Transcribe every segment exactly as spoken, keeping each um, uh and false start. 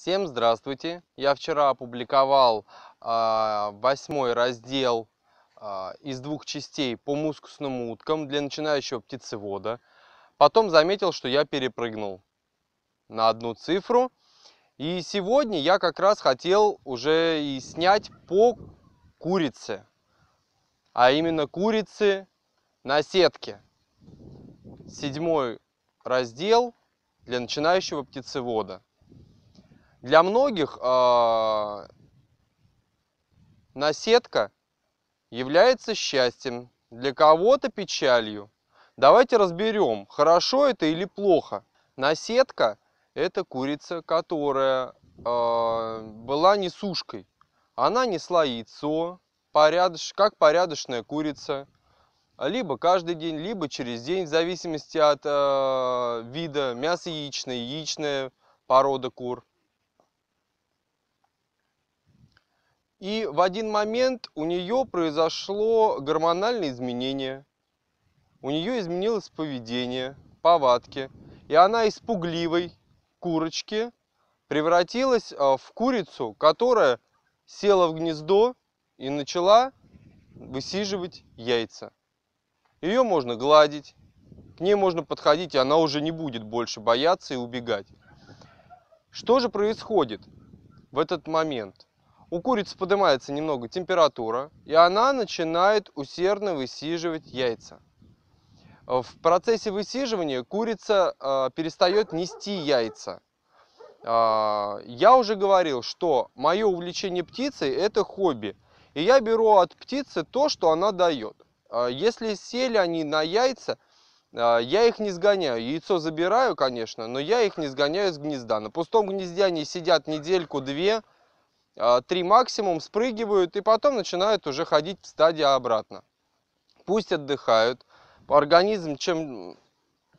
Всем здравствуйте! Я вчера опубликовал восьмой раздел из двух частей по мускусным уткам для начинающего птицевода. Потом заметил, что я перепрыгнул на одну цифру. И сегодня я как раз хотел уже и снять по курице, а именно курицы на сетке. Седьмой раздел для начинающего птицевода. Для многих э, наседка является счастьем, для кого-то печалью. Давайте разберем, хорошо это или плохо. Наседка – это курица, которая э, была несушкой. Она несла яйцо, порядош, как порядочная курица, либо каждый день, либо через день, в зависимости от э, вида, мясо-яичная, яичная порода кур. И в один момент у нее произошло гормональное изменение, у нее изменилось поведение, повадки, и она из пугливой курочки превратилась в курицу, которая села в гнездо и начала высиживать яйца. Ее можно гладить, к ней можно подходить, и она уже не будет больше бояться и убегать. Что же происходит в этот момент? У курицы поднимается немного температура, и она начинает усердно высиживать яйца. В процессе высиживания курица э, перестает нести яйца. Э, я уже говорил, что мое увлечение птицей – это хобби. И я беру от птицы то, что она дает. Э, если сели они на яйца, э, я их не сгоняю. Яйцо забираю, конечно, но я их не сгоняю с гнезда. На пустом гнезде они сидят недельку-две, три максимум, спрыгивают и потом начинают уже ходить в стадии обратно. Пусть отдыхают. Организм чем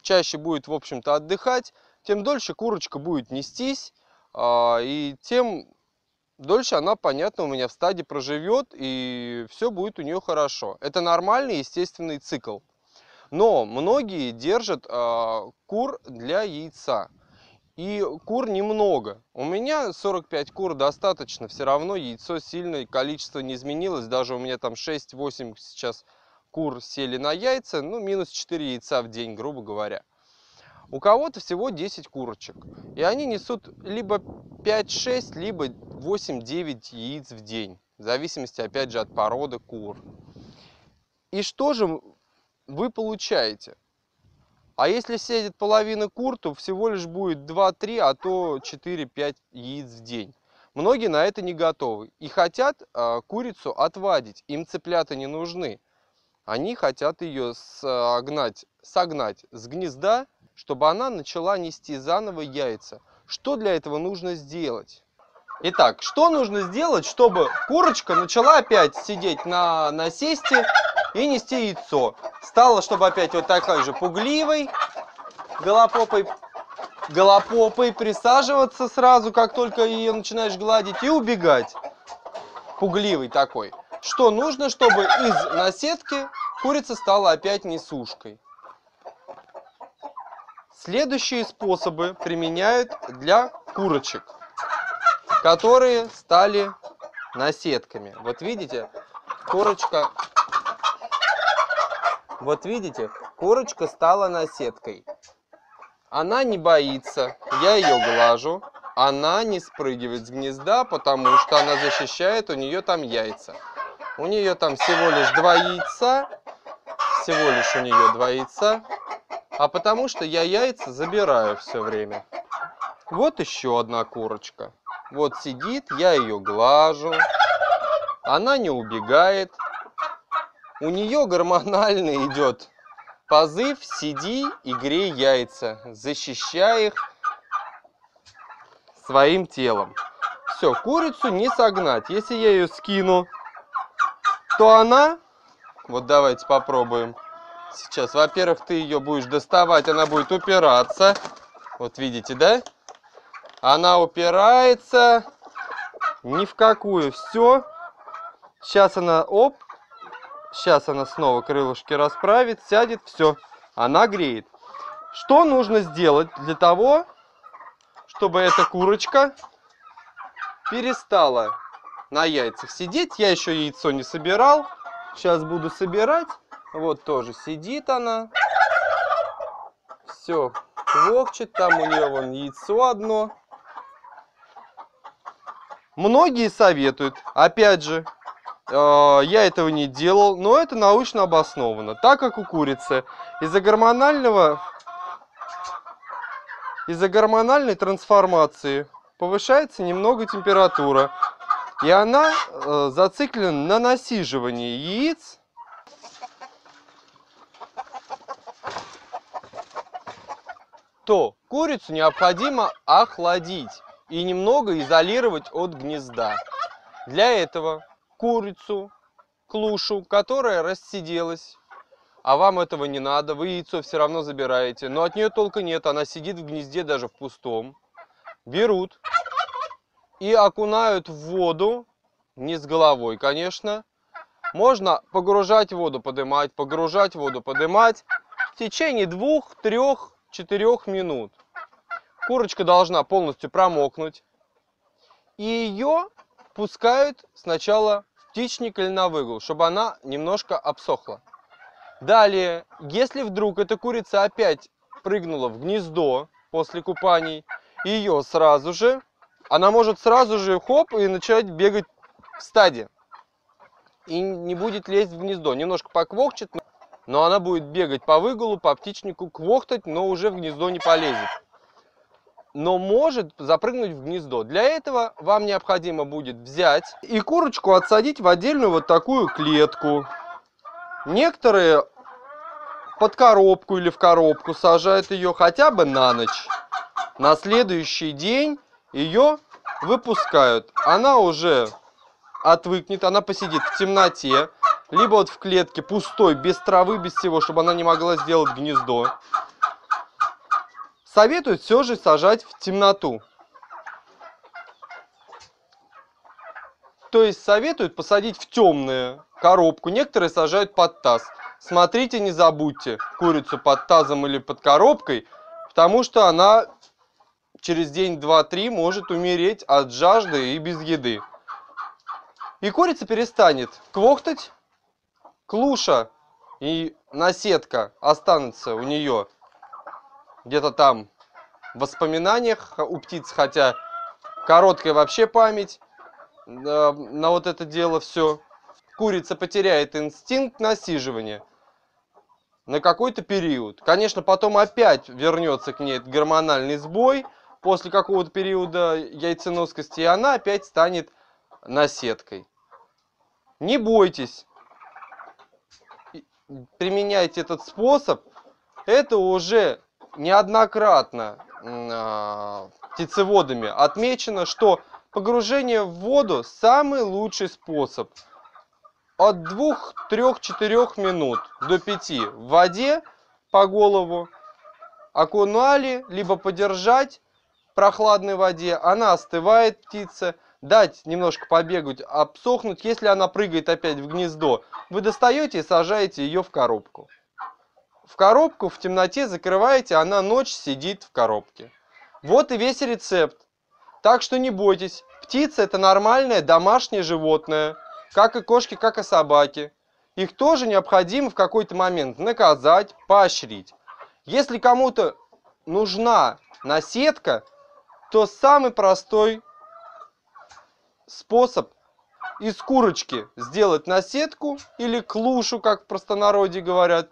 чаще будет, в общем-то, отдыхать, тем дольше курочка будет нестись, и тем дольше она, понятно, у меня в стадии проживет, и все будет у нее хорошо. Это нормальный естественный цикл. Но многие держат кур для яйца. И кур немного. У меня сорок пять кур достаточно, все равно яйцо сильно, количество не изменилось. Даже у меня там шесть-восемь сейчас кур сели на яйца, ну минус четыре яйца в день, грубо говоря. У кого-то всего десять курочек. И они несут либо пять-шесть, либо восемь-девять яиц в день. В зависимости, опять же, от породы кур. И что же вы получаете? А если сидит половина кур, то всего лишь будет два-три, а то четыре-пять яиц в день. Многие на это не готовы и хотят э, курицу отвадить. Им цыплята не нужны. Они хотят ее согнать, согнать с гнезда, чтобы она начала нести заново яйца. Что для этого нужно сделать? Итак, что нужно сделать, чтобы курочка начала опять сидеть на насесте и нести яйцо? Стала, чтобы опять вот такой же пугливой, голопопой, голопопой присаживаться сразу, как только ее начинаешь гладить, и убегать. Пугливый такой. Что нужно, чтобы из наседки курица стала опять несушкой? Следующие способы применяют для курочек, которые стали наседками. Вот видите, курочка... Вот видите, курочка стала наседкой. Она не боится, я ее глажу. Она не спрыгивает с гнезда, потому что она защищает, у нее там яйца. У нее там всего лишь два яйца. Всего лишь у нее два яйца. А потому что я яйца забираю все время. Вот еще одна курочка. Вот сидит, я ее глажу. Она не убегает. У нее гормональный идет позыв «Сиди и грей яйца», защищай их своим телом. Все, курицу не согнать. Если я ее скину, то она... Вот давайте попробуем сейчас. Во-первых, ты ее будешь доставать, она будет упираться. Вот видите, да? Она упирается ни в какую. Все. Сейчас она... Оп. Сейчас она снова крылышки расправит, сядет, все, она греет. Что нужно сделать для того, чтобы эта курочка перестала на яйцах сидеть. Я еще яйцо не собирал. Сейчас буду собирать. Вот тоже сидит она. Все квохчет. Там у нее вон яйцо одно. Многие советуют. Опять же, э, я этого не делал, но это научно обосновано. Так как у курицы из-за гормонального... Из-за гормональной трансформации повышается немного температура. И она э, зациклена на насиживании яиц. То курицу необходимо охладить и немного изолировать от гнезда. Для этого курицу, клушу, которая рассиделась, а вам этого не надо, вы яйцо все равно забираете, но от нее толка нет, она сидит в гнезде даже в пустом, берут и окунают в воду, не с головой, конечно. Можно погружать воду, поднимать, погружать воду, поднимать в течение двух, трех, четырех минут. Курочка должна полностью промокнуть, и ее пускают сначала в птичник или на выгул, чтобы она немножко обсохла. Далее, если вдруг эта курица опять прыгнула в гнездо после купаний, ее сразу же, она может сразу же хоп и начать бегать в стаде. И не будет лезть в гнездо. Немножко поквохчет, но она будет бегать по выгулу, по птичнику, квохтать, но уже в гнездо не полезет. Но может запрыгнуть в гнездо. Для этого вам необходимо будет взять и курочку отсадить в отдельную вот такую клетку. Некоторые под коробку или в коробку сажают ее хотя бы на ночь. На следующий день ее выпускают. Она уже отвыкнет, она посидит в темноте, либо вот в клетке пустой, без травы, без всего, чтобы она не могла сделать гнездо. Советуют все же сажать в темноту. То есть советуют посадить в темную коробку. Некоторые сажают под таз. Смотрите, не забудьте курицу под тазом или под коробкой, потому что она через день, два, три может умереть от жажды и без еды. И курица перестанет квохтать, клуша и наседка останутся у нее где-то там в воспоминаниях у птиц, хотя короткая вообще память. На вот это дело все. Курица потеряет инстинкт насиживания на какой-то период. Конечно, потом опять вернется к ней гормональный сбой после какого-то периода яйценоскости, и она опять станет наседкой. Не бойтесь, применяйте этот способ. Это уже неоднократно птицеводами отмечено, что погружение в воду самый лучший способ. От двух-трёх-четырёх минут до пяти в воде по голову окунули, либо подержать в прохладной воде. Она остывает, птица. Дать немножко побегать, обсохнуть. Если она прыгает опять в гнездо, вы достаете и сажаете ее в коробку. В коробку в темноте закрываете, она ночь сидит в коробке. Вот и весь рецепт. Так что не бойтесь, птица — это нормальное домашнее животное, как и кошки, как и собаки. Их тоже необходимо в какой-то момент наказать, поощрить. Если кому-то нужна наседка, то самый простой способ из курочки сделать наседку или клушу, как в простонародье говорят,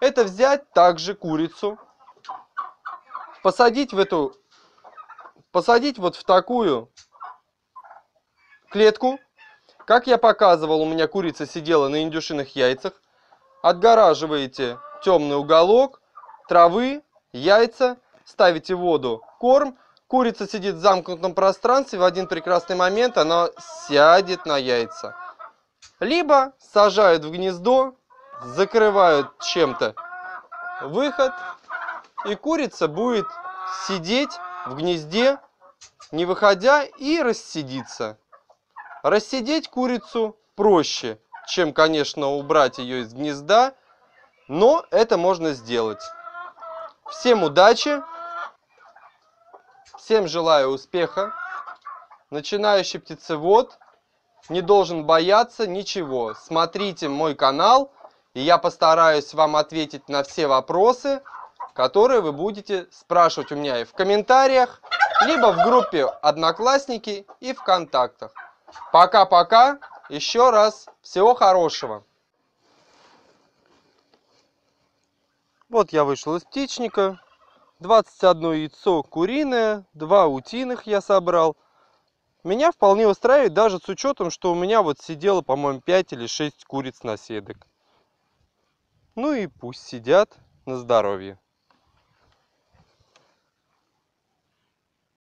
это взять также курицу, посадить в эту... Посадить вот в такую клетку. Как я показывал, у меня курица сидела на индюшиных яйцах. Отгораживаете темный уголок, травы, яйца, ставите воду, корм. Курица сидит в замкнутом пространстве, в один прекрасный момент она сядет на яйца. Либо сажают в гнездо, закрывают чем-то выход, и курица будет сидеть в гнезде, не выходя, и рассидится. Рассидеть курицу проще, чем, конечно, убрать ее из гнезда, но это можно сделать. Всем удачи, всем желаю успеха, начинающий птицевод не должен бояться ничего. Смотрите мой канал, и я постараюсь вам ответить на все вопросы, которые вы будете спрашивать у меня и в комментариях, либо в группе «Одноклассники» и ВКонтактах. Пока-пока, еще раз всего хорошего. Вот я вышел из птичника, двадцать одно яйцо куриное, два утиных я собрал. Меня вполне устраивает, даже с учетом, что у меня вот сидело, по-моему, пять или шесть куриц-наседок. Ну и пусть сидят на здоровье.